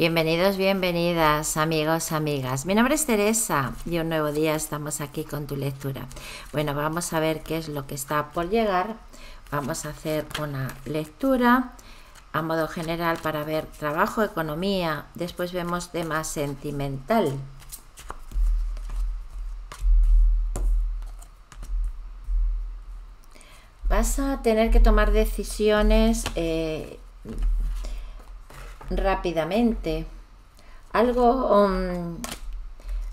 Bienvenidos, bienvenidas, amigos, amigas. Mi nombre es Teresa y un nuevo día estamos aquí con tu lectura. Bueno, vamos a ver qué es lo que está por llegar. Vamos a hacer una lectura a modo general para ver trabajo, economía. Después vemos tema sentimental. Vas a tener que tomar decisiones rápidamente. Algo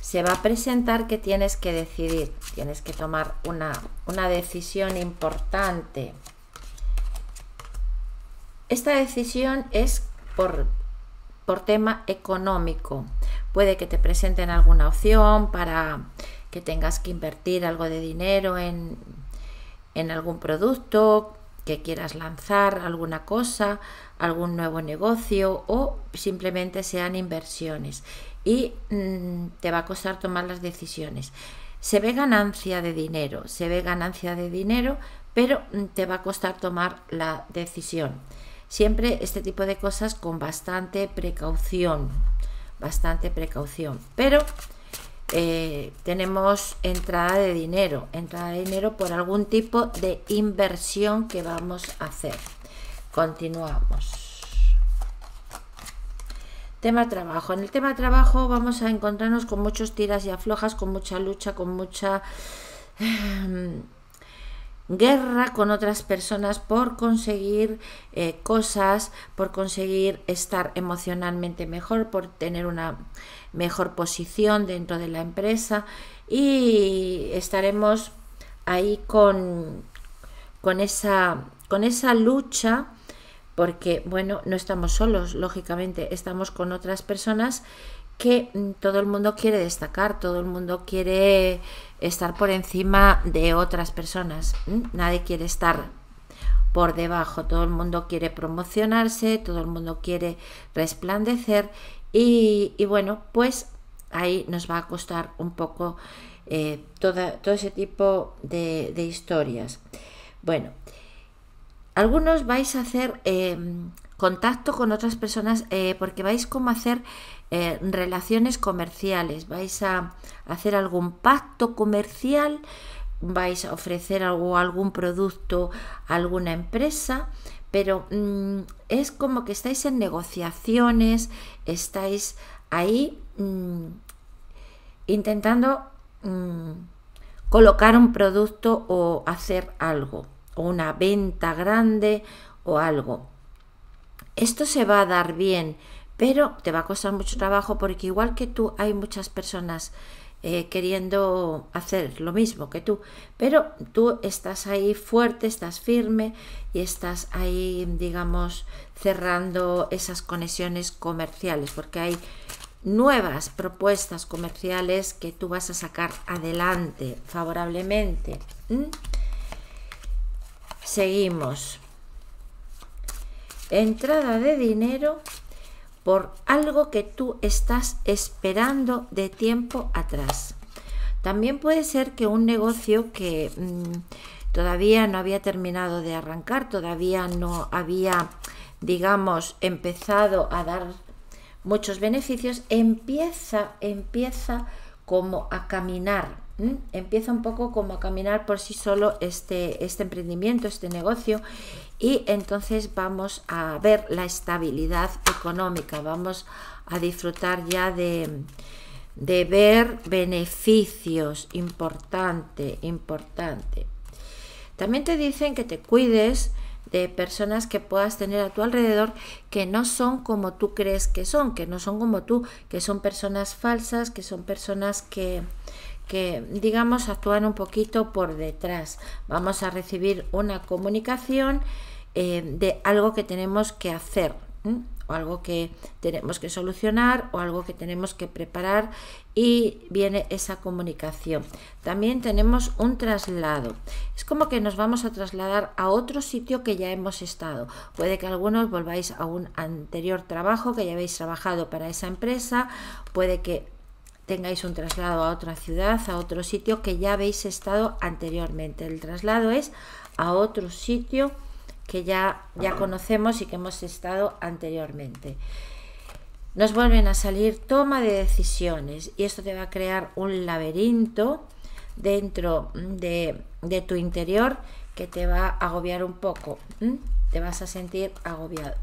se va a presentar que tienes que decidir, tienes que tomar una decisión importante. Esta decisión es por tema económico. Puede que te presenten alguna opción para que tengas que invertir algo de dinero en algún producto que quieras lanzar, alguna cosa, algún nuevo negocio, o simplemente sean inversiones, y te va a costar tomar las decisiones. Se ve ganancia de dinero, pero te va a costar tomar la decisión. Siempre este tipo de cosas con bastante precaución, pero tenemos entrada de dinero, por algún tipo de inversión que vamos a hacer. Continuamos. Tema trabajo. En el tema trabajo vamos a encontrarnos con muchos tiras y aflojas, con mucha lucha, con mucha guerra con otras personas por conseguir cosas, por conseguir estar emocionalmente mejor, por tener una mejor posición dentro de la empresa, y estaremos ahí con esa lucha, porque bueno, no estamos solos, lógicamente estamos con otras personas que todo el mundo quiere destacar, todo el mundo quiere estar por encima de otras personas, nadie quiere estar por debajo, todo el mundo quiere promocionarse, todo el mundo quiere resplandecer, y bueno, pues ahí nos va a costar un poco todo ese tipo de historias. Bueno, algunos vais a hacer contacto con otras personas porque vais como a hacer relaciones comerciales, vais a hacer algún pacto comercial, vais a ofrecer algún producto a alguna empresa, pero es como que estáis en negociaciones, estáis ahí intentando colocar un producto o hacer algo, o una venta grande o algo. Esto se va a dar bien, pero te va a costar mucho trabajo, porque igual que tú hay muchas personas queriendo hacer lo mismo que tú, pero tú estás ahí fuerte, estás firme y estás ahí, digamos, cerrando esas conexiones comerciales, porque hay nuevas propuestas comerciales que tú vas a sacar adelante favorablemente. Seguimos. Entrada de dinero por algo que tú estás esperando de tiempo atrás. También puede ser que un negocio que todavía no había terminado de arrancar, todavía no había, digamos, empezado a dar muchos beneficios, empieza como a caminar. Empieza un poco como a caminar por sí solo este emprendimiento, este negocio, y entonces vamos a ver la estabilidad económica, vamos a disfrutar ya de ver beneficios. Importante. También te dicen que te cuides de personas que puedas tener a tu alrededor que no son como tú crees que son, que son personas falsas, que son personas que digamos actúan un poquito por detrás. Vamos a recibir una comunicación de algo que tenemos que hacer, o algo que tenemos que solucionar, o algo que tenemos que preparar, y viene esa comunicación. También tenemos un traslado, es como que nos vamos a trasladar a otro sitio que ya hemos estado. Puede que algunos volváis a un anterior trabajo que ya habéis trabajado para esa empresa, puede que tengáis un traslado a otra ciudad, a otro sitio que ya habéis estado anteriormente. El traslado es a otro sitio que ya conocemos y que hemos estado anteriormente. nos vuelven a salir toma de decisiones, y esto te va a crear un laberinto dentro de tu interior que te va a agobiar un poco, te vas a sentir agobiado.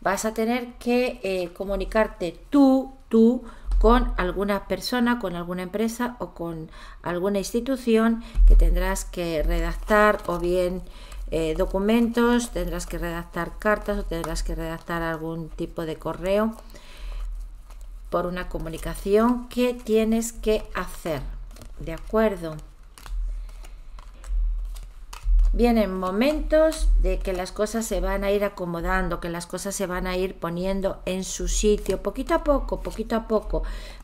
Vas a tener que comunicarte tú con alguna persona, con alguna empresa o con alguna institución, que tendrás que redactar o bien documentos, tendrás que redactar cartas o tendrás que redactar algún tipo de correo por una comunicación que tienes que hacer, ¿de acuerdo? Vienen momentos de que las cosas se van a ir acomodando, que las cosas se van a ir poniendo en su sitio, poquito a poco,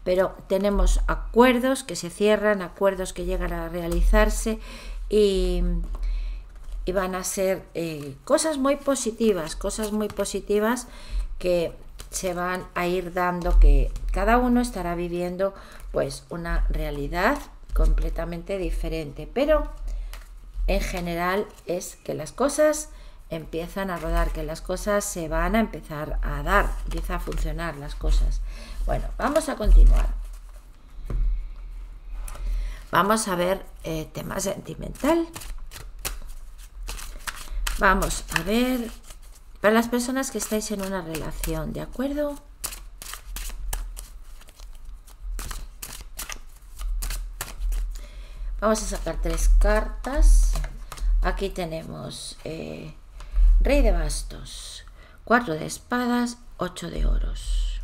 pero tenemos acuerdos que se cierran, acuerdos que llegan a realizarse y van a ser cosas muy positivas que se van a ir dando, que cada uno estará viviendo pues una realidad completamente diferente, pero en general es que las cosas empiezan a rodar, que las cosas se van a empezar a dar, empieza a funcionar las cosas. Bueno, vamos a continuar. Vamos a ver tema sentimental. Vamos a ver para las personas que estáis en una relación, ¿de acuerdo? Vamos a sacar tres cartas. Aquí tenemos Rey de bastos, 4 de espadas, 8 de oros.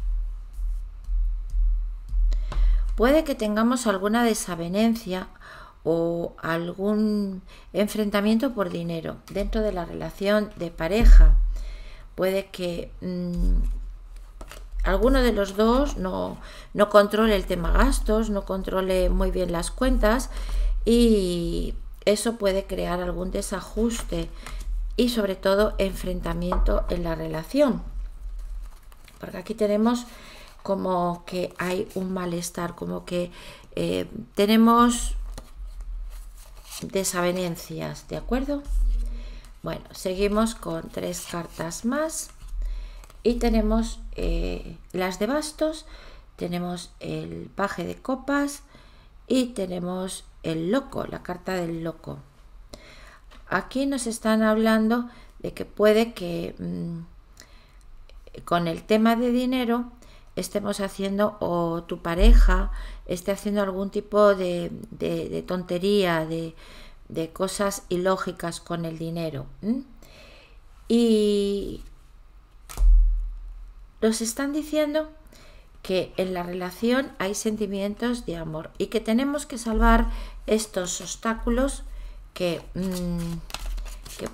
Puede que tengamos alguna desavenencia o algún enfrentamiento por dinero dentro de la relación de pareja. Puede que alguno de los dos no controle el tema gastos, no controle muy bien las cuentas, y eso puede crear algún desajuste y sobre todo enfrentamiento en la relación, porque aquí tenemos como que hay un malestar, como que tenemos desavenencias, ¿de acuerdo? Bueno, seguimos con tres cartas más y tenemos las de bastos, tenemos el paje de copas y tenemos el loco, la carta del loco. Aquí nos están hablando de que puede que con el tema de dinero estemos haciendo, o tu pareja esté haciendo algún tipo de tontería, de cosas ilógicas con el dinero. Y nos están diciendo que en la relación hay sentimientos de amor y que tenemos que salvar estos obstáculos que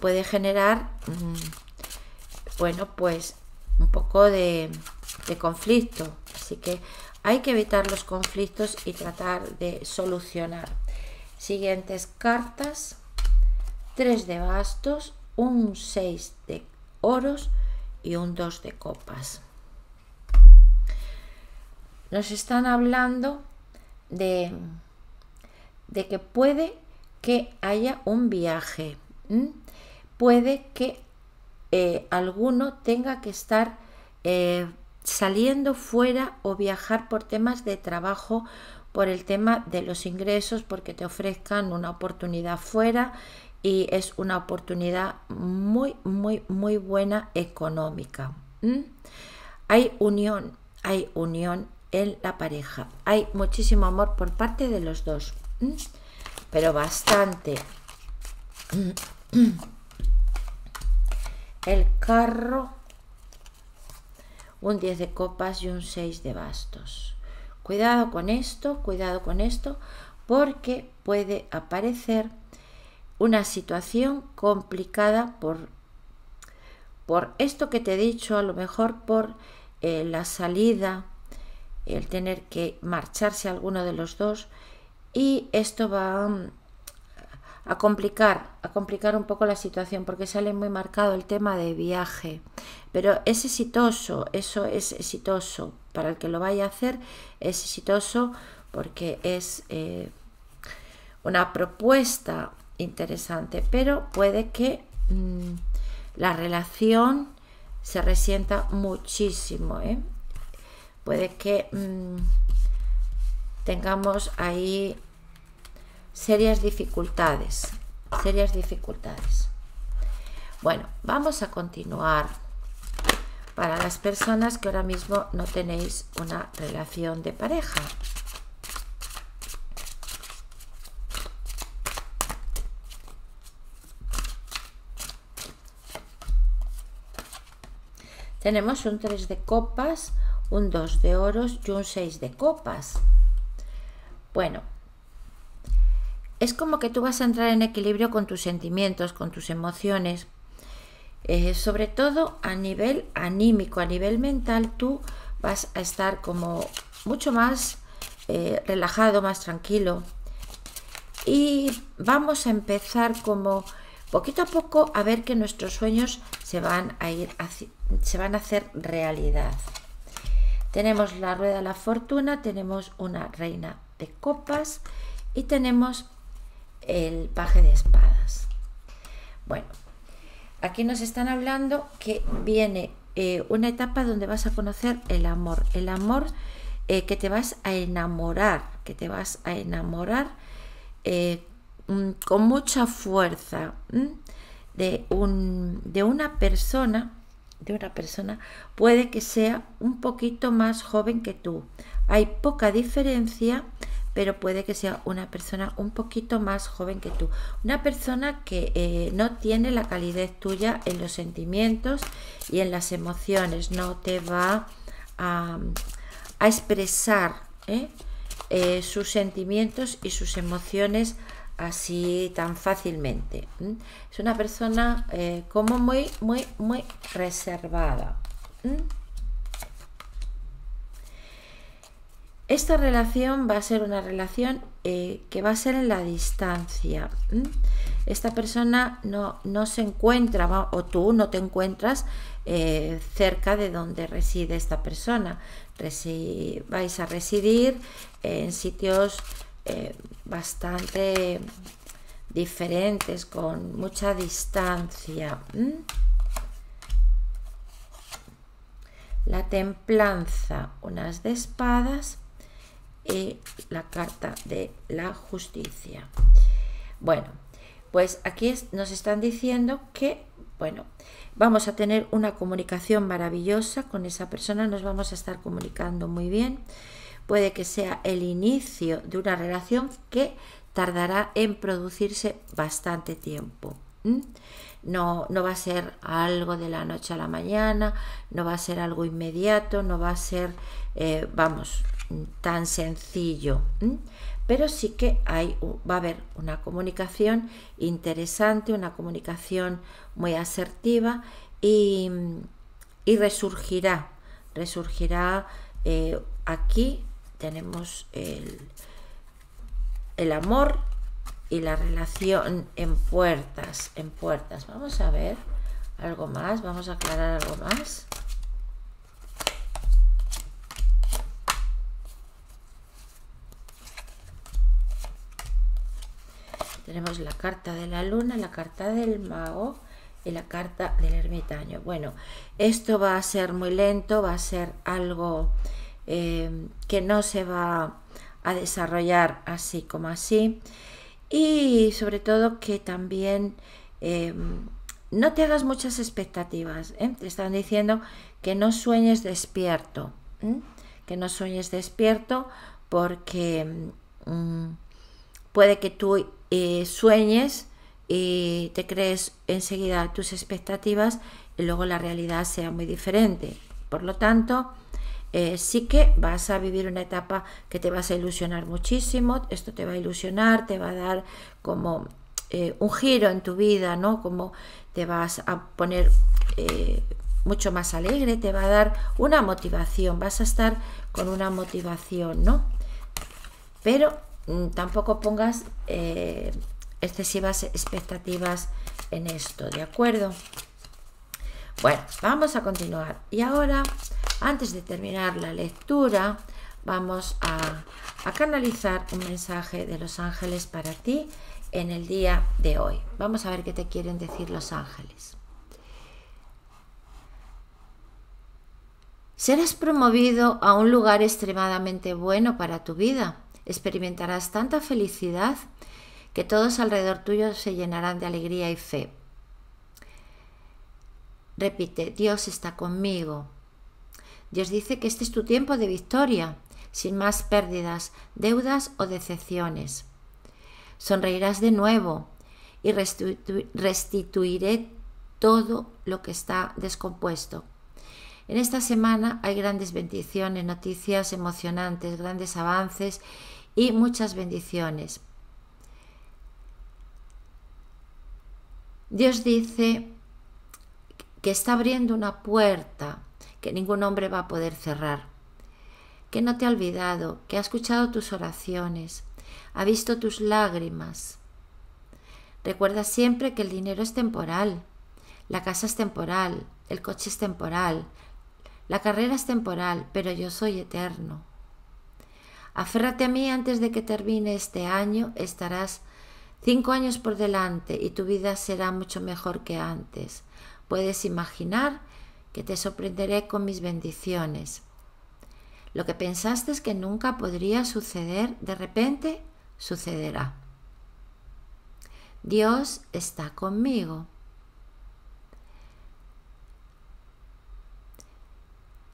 puede generar bueno, pues un poco de conflicto. Así que hay que evitar los conflictos y tratar de solucionar. Siguientes cartas: 3 de bastos, un 6 de oros y un 2 de copas. Nos están hablando de que puede que haya un viaje, puede que alguno tenga que estar saliendo fuera o viajar por temas de trabajo, por el tema de los ingresos, porque te ofrezcan una oportunidad fuera y es una oportunidad muy buena económica. Hay unión en la pareja, hay muchísimo amor por parte de los dos, pero bastante. El carro, un 10 de copas y un 6 de bastos. Cuidado con esto, porque puede aparecer una situación complicada por esto que te he dicho, a lo mejor por la salida, el tener que marcharse alguno de los dos, y esto va a complicar un poco la situación, porque sale muy marcado el tema de viaje, pero es exitoso, eso es exitoso para el que lo vaya a hacer, es exitoso porque es una propuesta interesante, pero puede que la relación se resienta muchísimo, puede que tengamos ahí serias dificultades. Bueno, vamos a continuar. Para las personas que ahora mismo no tenéis una relación de pareja, tenemos un 3 de copas, un 2 de oros y un 6 de copas. Bueno, es como que tú vas a entrar en equilibrio con tus sentimientos, con tus emociones, sobre todo a nivel anímico, a nivel mental. Tú vas a estar como mucho más relajado, más tranquilo, y vamos a empezar como poquito a poco a ver que nuestros sueños se van a hacer realidad. Tenemos la rueda de la fortuna, tenemos una reina de copas y tenemos el paje de espadas. Bueno, aquí nos están hablando que viene una etapa donde vas a conocer el amor que te vas a enamorar, con mucha fuerza de una persona, puede que sea un poquito más joven que tú. Hay poca diferencia, pero puede que sea una persona un poquito más joven que tú, una persona que no tiene la calidez tuya en los sentimientos y en las emociones, no te va a expresar sus sentimientos y sus emociones así tan fácilmente. Es una persona como muy reservada. Esta relación va a ser una relación que va a ser en la distancia. Esta persona no se encuentra, o tú no te encuentras cerca de donde reside esta persona. Vais a residir en sitios bastante diferentes, con mucha distancia. La templanza, unas de espadas, y la carta de la justicia. Bueno, pues aquí nos están diciendo que, bueno, vamos a tener una comunicación maravillosa con esa persona, nos vamos a estar comunicando muy bien. Puede que sea el inicio de una relación que tardará en producirse bastante tiempo. No va a ser algo de la noche a la mañana, no va a ser algo inmediato, no va a ser, tan sencillo. Pero sí que va a haber una comunicación interesante, una comunicación muy asertiva, y resurgirá. Aquí tenemos el amor y la relación en puertas. Vamos a ver algo más, vamos a aclarar algo más. Tenemos la carta de la luna, la carta del mago y la carta del ermitaño. Bueno, esto va a ser muy lento, va a ser algo que no se va a desarrollar así como así, y sobre todo que también no te hagas muchas expectativas. Te están diciendo que no sueñes despierto, porque puede que tú sueñes y te crees enseguida tus expectativas y luego la realidad sea muy diferente. Por lo tanto, sí que vas a vivir una etapa que te vas a ilusionar muchísimo. Esto te va a ilusionar, te va a dar como un giro en tu vida, ¿no? Como te vas a poner mucho más alegre, te va a dar una motivación, vas a estar con una motivación, ¿no? Pero tampoco pongas excesivas expectativas en esto, ¿de acuerdo? Bueno, vamos a continuar. Y ahora, antes de terminar la lectura, vamos a canalizar un mensaje de los ángeles para ti en el día de hoy. Vamos a ver qué te quieren decir los ángeles. Serás promovido a un lugar extremadamente bueno para tu vida. Experimentarás tanta felicidad que todos alrededor tuyo se llenarán de alegría y fe. Repite, Dios está conmigo. Dios dice que este es tu tiempo de victoria, sin más pérdidas, deudas o decepciones. Sonreirás de nuevo y restituiré todo lo que está descompuesto. En esta semana hay grandes bendiciones, noticias emocionantes, grandes avances y muchas bendiciones. Dios dice que está abriendo una puerta que ningún hombre va a poder cerrar, que no te ha olvidado, que ha escuchado tus oraciones, ha visto tus lágrimas. Recuerda siempre que el dinero es temporal, la casa es temporal, el coche es temporal, la carrera es temporal, pero yo soy eterno. Aférrate a mí antes de que termine este año, estarás 5 años por delante y tu vida será mucho mejor que antes. Puedes imaginar que te sorprenderé con mis bendiciones. Lo que pensaste es que nunca podría suceder, de repente sucederá. Dios está conmigo.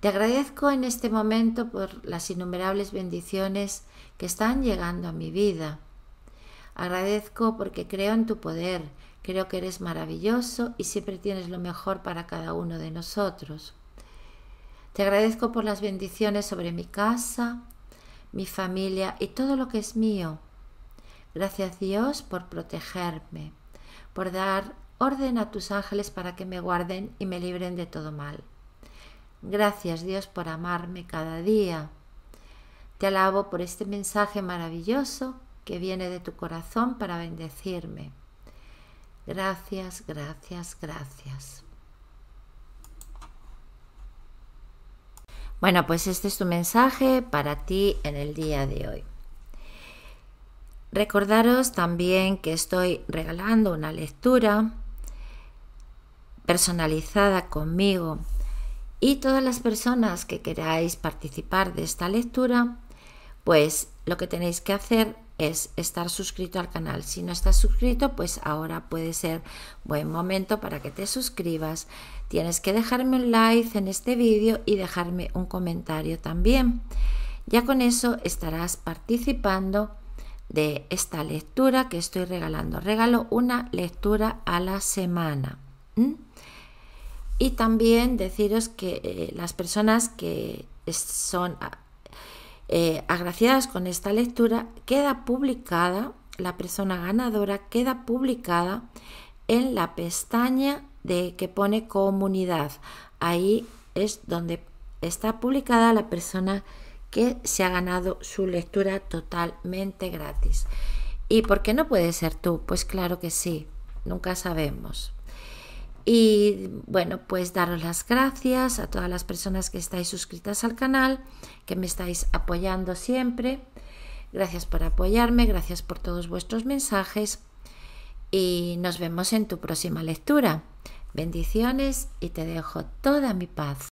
Te agradezco en este momento por las innumerables bendiciones que están llegando a mi vida. Agradezco porque creo en tu poder. Creo que eres maravilloso y siempre tienes lo mejor para cada uno de nosotros. Te agradezco por las bendiciones sobre mi casa, mi familia y todo lo que es mío. Gracias Dios por protegerme, por dar orden a tus ángeles para que me guarden y me libren de todo mal. Gracias Dios por amarme cada día. Te alabo por este mensaje maravilloso que viene de tu corazón para bendecirme. Gracias, gracias, gracias. Bueno, pues este es tu mensaje para ti en el día de hoy. Recordaros también que estoy regalando una lectura personalizada conmigo y todas las personas que queráis participar de esta lectura, pues lo que tenéis que hacer es estar suscrito al canal. Si no estás suscrito, pues ahora puede ser buen momento para que te suscribas. Tienes que dejarme un like en este vídeo y dejarme un comentario también. Ya con eso estarás participando de esta lectura que estoy regalando. Regalo una lectura a la semana. Y también deciros que las personas que son agraciadas con esta lectura, queda publicada, la persona ganadora queda publicada en la pestaña de que pone comunidad. Ahí es donde está publicada la persona que se ha ganado su lectura totalmente gratis. ¿Y por qué no puede ser tú? Pues claro que sí, nunca sabemos. Y bueno, pues daros las gracias a todas las personas que estáis suscritas al canal, que me estáis apoyando siempre. Gracias por apoyarme, gracias por todos vuestros mensajes y nos vemos en tu próxima lectura. Bendiciones y te dejo toda mi paz.